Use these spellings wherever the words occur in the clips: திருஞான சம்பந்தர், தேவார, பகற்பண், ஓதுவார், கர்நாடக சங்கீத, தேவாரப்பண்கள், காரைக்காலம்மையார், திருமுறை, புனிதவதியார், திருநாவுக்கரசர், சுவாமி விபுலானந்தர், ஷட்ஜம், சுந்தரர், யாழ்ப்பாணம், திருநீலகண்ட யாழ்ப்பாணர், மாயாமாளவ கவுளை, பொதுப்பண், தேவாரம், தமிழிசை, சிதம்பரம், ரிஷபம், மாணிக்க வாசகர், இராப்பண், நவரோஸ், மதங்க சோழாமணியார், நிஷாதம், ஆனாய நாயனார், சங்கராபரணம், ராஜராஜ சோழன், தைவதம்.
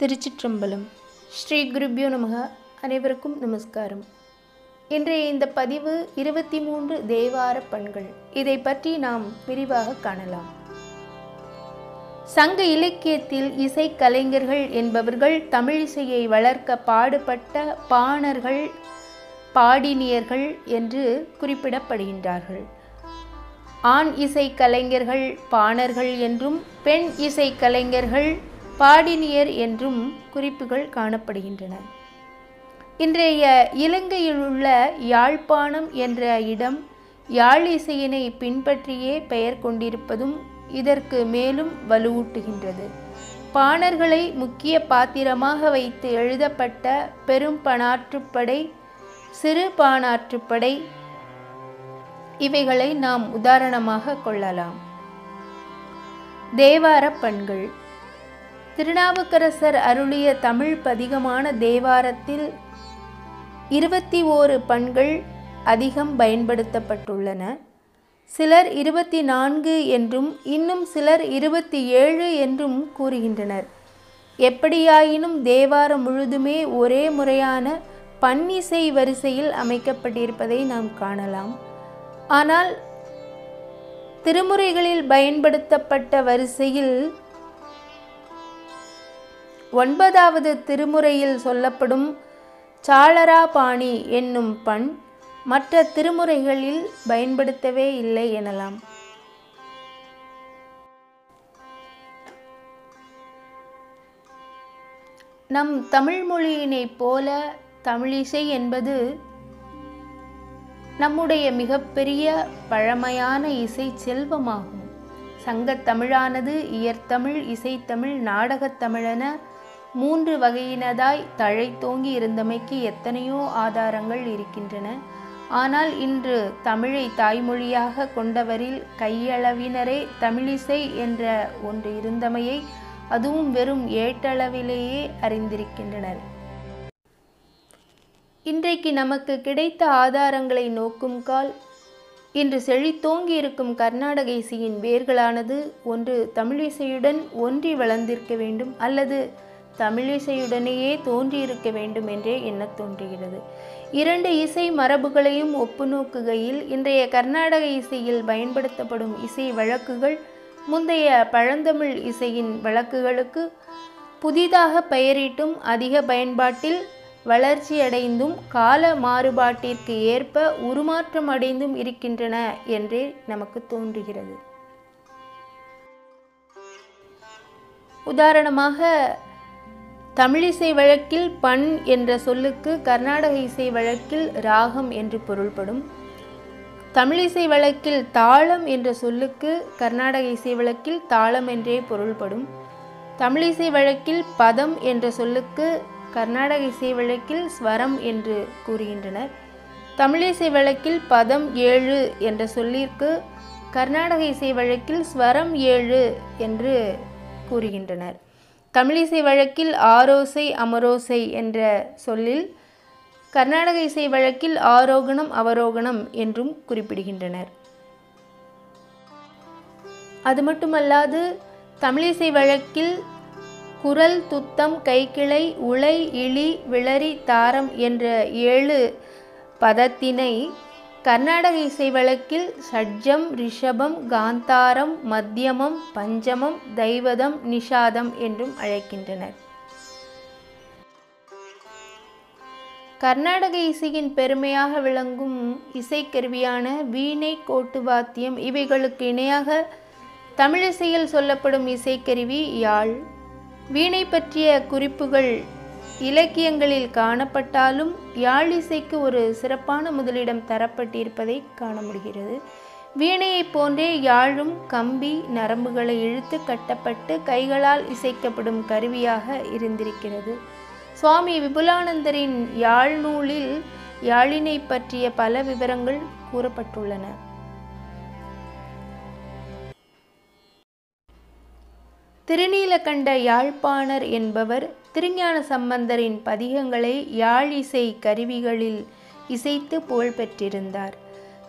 திருச்சிற்றம்பலம். ஸ்ரீ குருபியோ நமக. அனைவருக்கும் நமஸ்காரம். இன்றைய இந்த பதிவு 23 தேவாரப்பண்கள். இதை பற்றி நாம் விரிவாக காணலாம். சங்க இலக்கியத்தில் இசை கலைஞர்கள் என்பவர்கள் தமிழிசையை வளர்க்க பாடுபட்ட பாணர்கள், பாடினியர்கள் என்று குறிப்பிடப்படுகின்றார்கள். ஆண் இசை கலைஞர்கள் பாணர்கள் என்றும், பெண் இசை கலைஞர்கள் பாடினியர் என்றும் குறிப்புகள் காணப்படுகின்றன. இன்றைய இலங்கையில் உள்ள யாழ்ப்பாணம் என்ற இடம் யாழ் இசையினை பின்பற்றியே பெயர் கொண்டிருப்பதும் இதற்கு மேலும் வலுவூட்டுகின்றது. பாணர்களை முக்கிய பாத்திரமாக வைத்து எழுதப்பட்ட பெரும் பணாற்றுப்படை, சிறு பாணாற்றுப்படை இவைகளை நாம் உதாரணமாக கொள்ளலாம். தேவாரப்பண்கள். திருநாவுக்கரசர் அருளிய தமிழ் பதிகமான தேவாரத்தில் 21 பண்கள் அதிகம் பயன்படுத்தப்பட்டுள்ளன. சிலர் 24 என்றும் இன்னும் சிலர் 27 என்றும் கூறுகின்றனர். எப்படியாயினும் தேவாரம் முழுதுமே ஒரே முறையான பண்ணிசை வரிசையில் அமைக்கப்பட்டிருப்பதை நாம் காணலாம். ஆனால் திருமுறைகளில் பயன்படுத்தப்பட்ட வரிசையில் 9வது திருமுறையில் சொல்லப்படும் சாளரா பாணி என்னும் பண் மற்ற திருமுறைகளில் பயன்படுத்தவே இல்லை எனலாம். நம் தமிழ் மொழியினை போல தமிழிசை என்பது நம்முடைய மிகப்பெரிய பழமையான இசை செல்வமாகும். சங்கத்தமிழானது இயற்தமிழ், இசைத்தமிழ், நாடகத்தமிழென 3 வகையினதாய் தழைத்தோங்கி இருந்தமைக்கு எத்தனையோ ஆதாரங்கள் இருக்கின்றன. ஆனால் இன்று தமிழை தாய்மொழியாக கொண்டவரில் கையளவினரே தமிழிசை என்ற ஒன்று இருந்தமையை, அதுவும் வெறும் ஏட்டளவிலேயே அறிந்திருக்கின்றனர். இன்றைக்கு நமக்கு கிடைத்த ஆதாரங்களை நோக்கும் கால், இன்று செழித்தோங்கி இருக்கும் கர்நாடக இசையின் வேர்களானது ஒன்று தமிழிசையுடன் ஒன்றி வளர்ந்திருக்க வேண்டும், அல்லது தமிழிசையுடனேயே தோன்றியிருக்க வேண்டும் என்றே எண்ணத் தோன்றுகிறது. 2 இசை மரபுகளையும் ஒப்பு நோக்குகையில் இன்றைய கர்நாடக இசையில் பயன்படுத்தப்படும் இசை வழக்குகள் முந்தைய பழந்தமிழ் இசையின் வழக்குகளுக்கு புதிதாக பெயரிட்டும் அதிக பயன்பாட்டில் வளர்ச்சியடைந்தும் கால மாறுபாட்டிற்கு ஏற்ப உருமாற்றம் அடைந்தும் இருக்கின்றன என்றே நமக்கு தோன்றுகிறது. உதாரணமாக, தமிழிசை வழக்கில் பண் என்ற சொல்லுக்கு கர்நாடக இசை வழக்கில் ராகம் என்று பொருள்படும். தமிழிசை வழக்கில் தாளம் என்ற சொல்லுக்கு கர்நாடக இசை வழக்கில் தாளம் என்றே பொருள்படும். தமிழிசை வழக்கில் பதம் என்ற சொல்லுக்கு கர்நாடக இசை வழக்கில் ஸ்வரம் என்று கூறுகின்றனர். தமிழிசை வழக்கில் பதம் 7 என்ற சொல்லிற்கு கர்நாடக இசை வழக்கில் ஸ்வரம் 7 என்று கூறுகின்றனர். தமிழிசை வழக்கில் ஆரோசை அமரோசை என்ற சொல்லில் கர்நாடக இசை வழக்கில் ஆரோகணம் அவரோகணம் என்றும் குறிப்பிடுகின்றனர். அது மட்டுமல்லாது தமிழிசை வழக்கில் குரல், துத்தம், கைக்கிளை, உளை, இழி, விளரி, தாரம் என்ற 7 பதத்தினை கர்நாடக இசை வழக்கில் ஷட்ஜம், ரிஷபம், காந்தாரம், மத்தியமம், பஞ்சமம், தைவதம், நிஷாதம் என்றும் அழைக்கின்றனர். கர்நாடக இசையின் பெருமையாக விளங்கும் இசைக்கருவியான வீணை, கோட்டு வாத்தியம் இவைகளுக்கு இணையாக தமிழிசையில் சொல்லப்படும் இசைக்கருவி யாழ். வீணை பற்றிய குறிப்புகள் இலக்கியங்களில் காணப்பட்டாலும் யாழ் இசைக்கு ஒரு சிறப்பான முதலிடம் தரப்பட்டிருப்பதை காண முடிகிறது. வீணையைப் போன்றே யாழும் கம்பி, நரம்புகளை இழுத்து கட்டப்பட்டு கைகளால் இசைக்கப்படும் கருவியாக இருந்திருக்கிறது. சுவாமி விபுலானந்தரின் யாழ் நூலில் யாழினை பற்றிய பல விவரங்கள் கூறப்பட்டுள்ளன. திருநீலகண்ட யாழ்ப்பாணர் என்பவர் திருஞான சம்பந்தரின் பதிகங்களை யாழ் இசை கருவிகளில் இசைத்து புகழ் பெற்றிருந்தார்.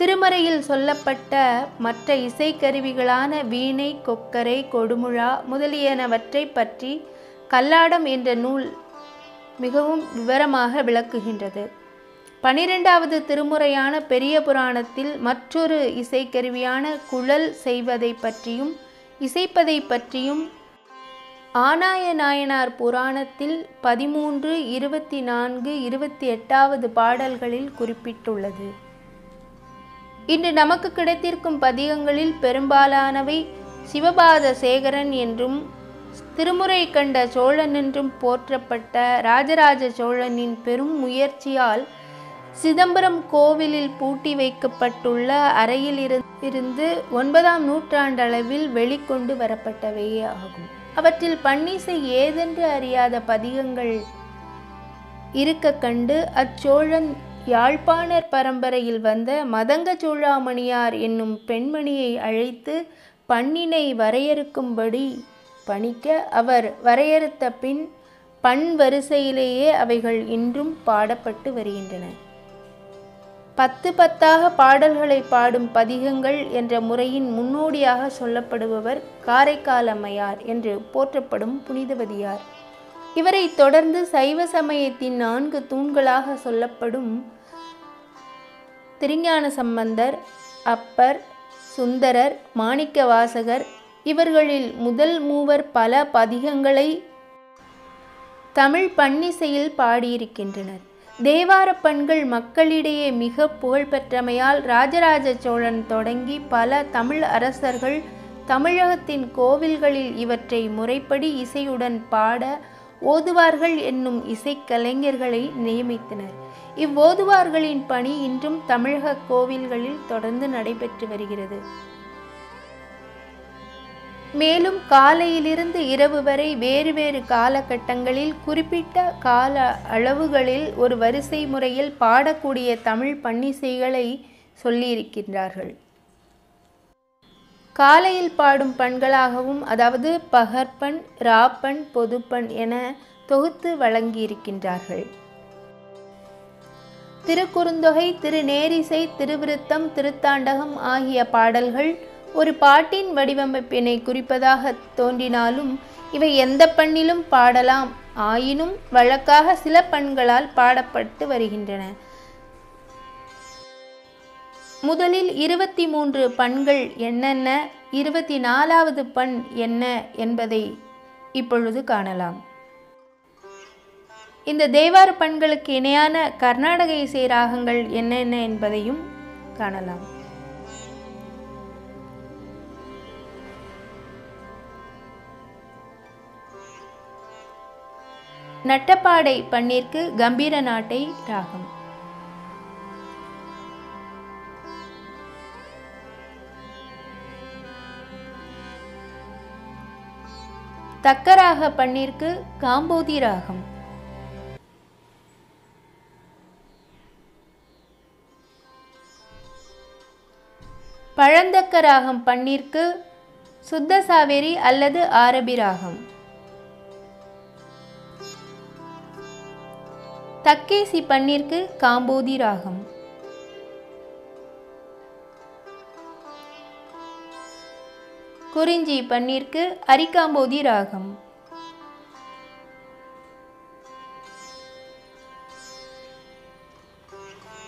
திருமறையில் சொல்லப்பட்ட மற்ற இசை கருவிகளான வீணை, கொக்கரை, கொடுமுழா முதலியனவற்றை பற்றி கல்லாடம் என்ற நூல் மிகவும் விவரமாக விளக்குகின்றது. 12வது திருமுறையான பெரிய புராணத்தில் மற்றொரு இசைக்கருவியான குழல் செய்வதை பற்றியும் இசைப்பதை பற்றியும் ஆனாய நாயனார் புராணத்தில் 13, 24, 28வது பாடல்களில் குறிப்பிட்டுள்ளது. இன்று நமக்கு கிடைத்திருக்கும் பதிகங்களில் பெரும்பாலானவை சிவபாத சேகரன் என்றும் திருமுறை கண்ட சோழன் என்றும் போற்றப்பட்ட ராஜராஜ சோழனின் பெரும் முயற்சியால் சிதம்பரம் கோவிலில் பூட்டி வைக்கப்பட்டுள்ள அறையில் இருந்து 9ஆம் நூற்றாண்டளவில் வெளிக்கொண்டு வரப்பட்டவையே ஆகும். அவற்றில் பண்ணிசை ஏதென்று அறியாத பதிகங்கள் இருக்க கண்டு அச்சோழன் யாழ்ப்பாணர் பரம்பரையில் வந்த மதங்க சோழாமணியார் என்னும் பெண்மணியை அழைத்து பண்ணினை வரையறுக்கும்படி பணிக்க அவர் வரையறுத்த பின் பண் வரிசையிலேயே அவைகள் இன்றும் பாடப்பட்டு வருகின்றன. 10 பாடல்களை பாடும் பதிகங்கள் என்ற முறையின் முன்னோடியாக சொல்லப்படுபவர் காரைக்காலம்மையார் என்று போற்றப்படும் புனிதவதியார். இவரை தொடர்ந்து சைவ சமயத்தின் 4 தூண்களாக சொல்லப்படும் திருஞான சம்பந்தர், அப்பர், சுந்தரர், மாணிக்க வாசகர் இவர்களில் முதல் 3 பல பதிகங்களை தமிழ் பண்ணிசையில் பாடியிருக்கின்றனர். தேவாரப்பண்கள் மக்களிடையே மிக புகழ்பெற்றமையால் ராஜராஜ சோழன் தொடங்கி பல தமிழ் அரசர்கள் தமிழகத்தின் கோவில்களில் இவற்றை முறைப்படி இசையுடன் பாட ஓதுவார்கள் என்னும் இசைக்கலைஞர்களை நியமித்தனர். இவ்வோதுவார்களின் பணி இன்றும் தமிழக கோவில்களில் தொடர்ந்து நடைபெற்று வருகிறது. மேலும் காலையிலிருந்து இரவு வரை வேறு வேறு காலகட்டங்களில் குறிப்பிட்ட கால அளவுகளில் ஒரு வரிசை முறையில் பாடக்கூடிய தமிழ் பண்ணிசைகளை சொல்லியிருக்கின்றார்கள். காலையில் பாடும் பண்களாகவும் அதாவது பகற்பண், இராப்பண், பொதுப்பண் என தொகுத்து வழங்கியிருக்கின்றார்கள். திருக்குறுந்தொகை, திருநேரிசை, திருவிருத்தம், திருத்தாண்டகம் ஆகிய பாடல்கள் ஒரு பாட்டின் வடிவமைப்பினை குறிப்பதாக தோன்றினாலும் இவை எந்த பண்ணிலும் பாடலாம். ஆயினும் வழக்காக சில பண்களால் பாடப்பட்டு வருகின்றன. முதலில் 23 பண்கள் என்னென்ன, 24வது பண் என்ன என்பதை இப்பொழுது காணலாம். இந்த தேவார பண்களுக்கு இணையான கர்நாடக இசை ராகங்கள் என்னென்ன என்பதையும் காணலாம். நட்டப்பாடை பண்ணிற்கு கம்பீர நாட்டை ராகம், தக்கராக பண்ணிற்கு காம்போதி ராகம், பழந்தக்க ராகம் பண்ணிற்கு சுத்த சாவேரி அல்லது ஆரபி ராகம், தக்கேசி பண்ணிற்கு காம்போதி ராகம், குறிஞ்சி பண்ணிற்கு அரிகாம்போதி ராகம்,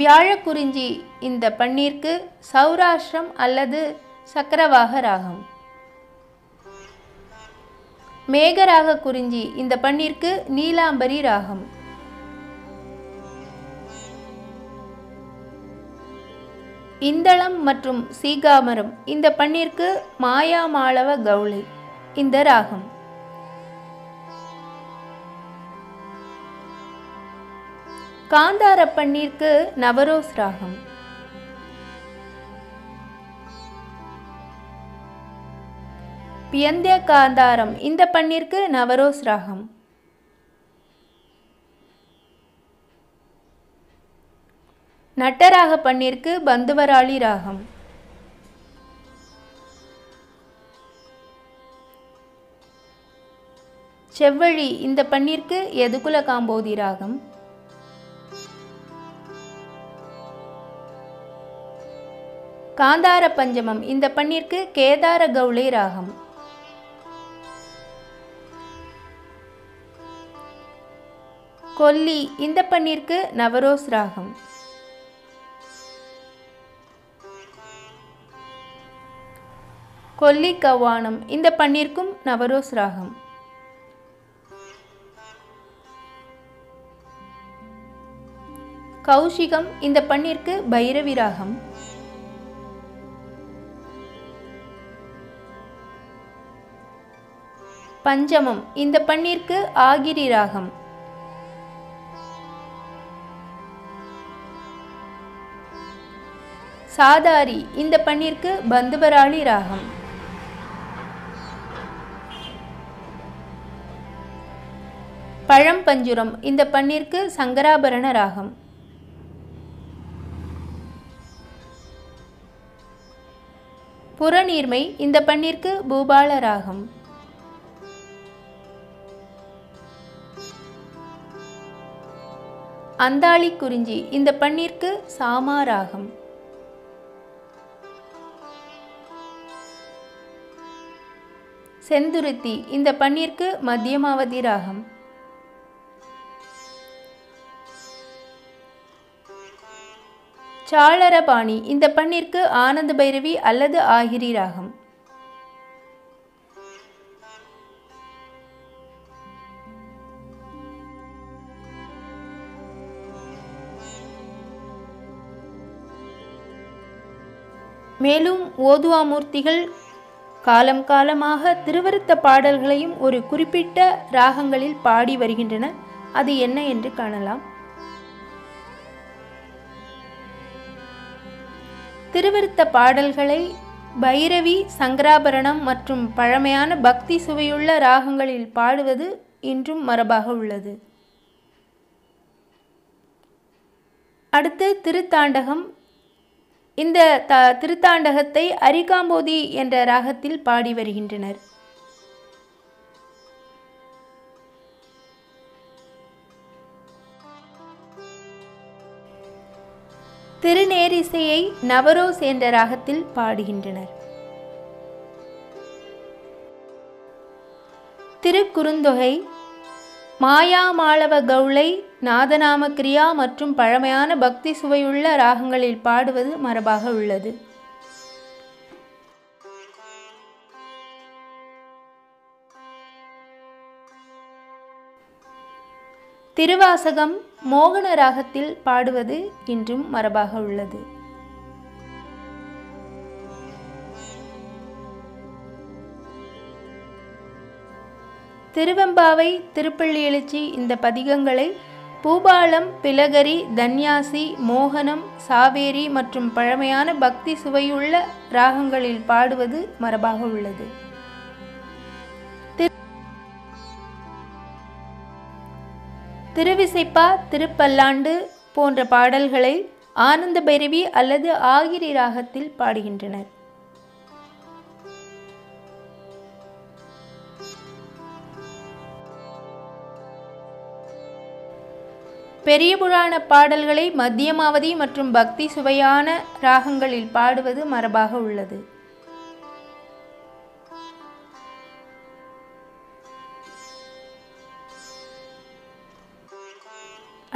வியாழக்குறிஞ்சி இந்த பண்ணிற்கு சௌராஷ்டிரம் அல்லது சக்கரவாக ராகம், மேகராக குறிஞ்சி இந்த பண்ணிற்கு நீலாம்பரி ராகம், இந்தளம் மற்றும் சீகாமரம் இந்த பண்ணிற்கு மாயாமாளவ கவுளை இந்த ராகம், காந்தார பண்ணிற்கு நவரோஸ் ராகம், பியந்திய காந்தாரம் இந்த பண்ணிற்கு நவரோஸ் ராகம், நட்டராக பண்ணிற்கு பந்துவராளி ராகம், செவ்வழி இந்த பண்ணிற்கு எதுகுல காம்போதி ராகம், காந்தார பஞ்சமம் இந்த பண்ணிற்கு கேதார கவுளை ராகம், கொல்லி இந்த பண்ணிற்கு நவரோஸ் ராகம். கொல்லி கவ்வானம் இந்த பண்ணிற்கும் நவரோஸ் ராகம். கௌஷிகம் இந்த பண்ணிற்கு பைரவி ராகம். பஞ்சமம் இந்த பண்ணிற்கு ஆகிரி ராகம். சாதாரி இந்த பண்ணிற்கு பந்துவராளி ராகம். பழம்பஞ்சுரம் இந்த பண்ணிற்கு சங்கராபரண ராகம். புறநீர்மை இந்த பண்ணிற்கு பூபால ராகம். அந்தாளி குறிஞ்சி இந்த பண்ணிற்கு சாமா ராகம். செந்துருத்தி இந்த பண்ணிற்கு மத்தியமாவதி ராகம். சாளரபாணி இந்த பண்ணிற்கு ஆனந்த பைரவி அல்லது ஆகிரி ராகம். மேலும் ஓதுவாமூர்த்திகள் காலம் காலமாக திருவருத்த பாடல்களையும் ஒரு குறிப்பிட்ட ராகங்களில் பாடி வருகின்றன. அது என்ன என்று காணலாம். திருவருத்த பாடல்களை பைரவி, சங்கராபரணம் மற்றும் பழமையான பக்தி சுவையுள்ள ராகங்களில் பாடுவது இன்றும் மரபாக உள்ளது. அடுத்து திருத்தாண்டகம். இந்த திருத்தாண்டகத்தை அரிகாம்போதி என்ற ராகத்தில் பாடி வருகின்றனர். திருநேரிசையை நவரோஸ் என்ற ராகத்தில் பாடுகின்றனர். திருக்குறுந்தொகை, மாயாமாளவ கவுளை, நாதநாம கிரியா மற்றும் பழமையான பக்தி சுவையுள்ள ராகங்களில் பாடுவது மரபாக உள்ளது. திருவாசகம் மோகன ராகத்தில் பாடுவது இன்றும் மரபாக உள்ளது. திருவெம்பாவை, திருப்பள்ளி எழுச்சி இந்த பதிகங்களை பூபாலம், பிலகரி, தன்யாசி, மோகனம், சாவேரி மற்றும் பழமையான பக்தி சுவையுள்ள ராகங்களில் பாடுவது மரபாக உள்ளது. திருவிசைப்பா, திருப்பல்லாண்டு போன்ற பாடல்களை ஆனந்த பைரவி அல்லது ஆகிரி ராகத்தில் பாடுகின்றனர். பெரிய புராண பாடல்களை மத்தியமாவதி மற்றும் பக்தி சுவையான ராகங்களில் பாடுவது மரபாக உள்ளது.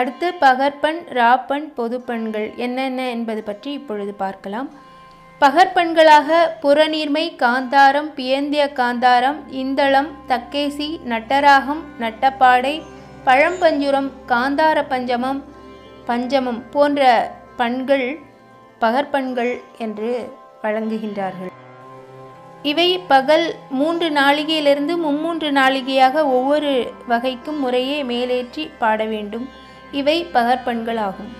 அடுத்து பகற்பண், இராப்பண், பொதுப்பண்கள் என்னென்ன என்பது பற்றி இப்பொழுது பார்க்கலாம். பகற்பண்களாக புறநீர்மை, காந்தாரம், பியந்திய காந்தாரம், இந்தளம், தக்கேசி, நட்டராகம், நட்டப்பாடை, பழம்பஞ்சுரம், காந்தார பஞ்சமம், பஞ்சமம் போன்ற பண்கள் பகற்பண்கள் என்று வழங்குகின்றார்கள். இவை பகல் 3 நாளிகையிலிருந்து 3 நாளிகையாக ஒவ்வொரு வகைக்கும் முறையே மேலேற்றி பாட வேண்டும். இவை பகற்பண்கள் ஆகும்.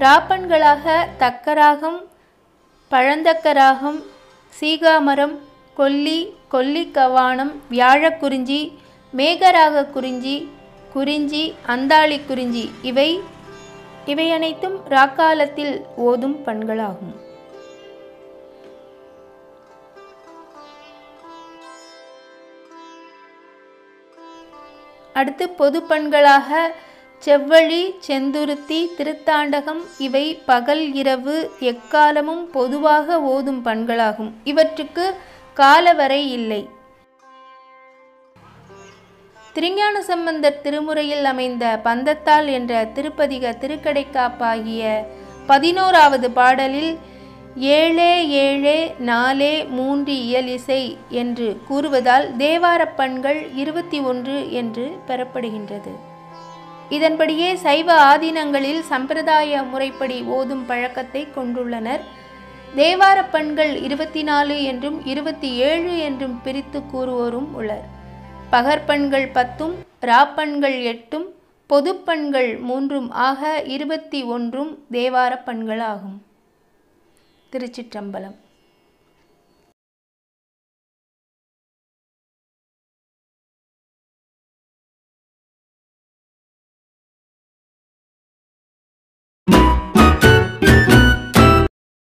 இராப்பண்களாக தக்கராகம், பழந்தக்கராகம், சீகாமரம், கொல்லி, கொல்லிக்கவானம், வியாழக்குறிஞ்சி, மேகராக குறிஞ்சி, குறிஞ்சி, அந்தாளி குறிஞ்சி இவை அனைத்தும் ராக்காலத்தில் ஓதும் பண்களாகும். அடுத்து பொதுப்பண்களாக செவ்வழி, செந்துருத்தி, திருத்தாண்டகம் இவை பகல் இரவு எக்காலமும் பொதுவாக ஓதும் பண்களாகும். இவற்றுக்கு காலவரை இல்லை. திருஞான சம்பந்தர் திருமுறையில் அமைந்த பந்தத்தால் என்ற திருப்பதிக திருக்கடைக்காப்பாகிய 11வது பாடலில் ஏழே ஏழே நாலே மூன்று இயலிசை என்று கூறுவதால் தேவாரப்பண்கள் 21 என்று பெறப்படுகின்றது. இதன்படியே சைவ ஆதீனங்களில் சம்பிரதாய முறைப்படி ஓதும் பழக்கத்தை கொண்டுள்ளனர். தேவாரப்பண்கள் 24 என்றும் 27 என்றும் பிரித்து கூறுவோரும் உள்ளனர். பகற்பண்கள் 10, இராப்பண்கள் 8, பொதுப்பண்கள் 3 ஆக 21 தேவாரப்பண்களாகும். திருச்சிற்றம்பலம்.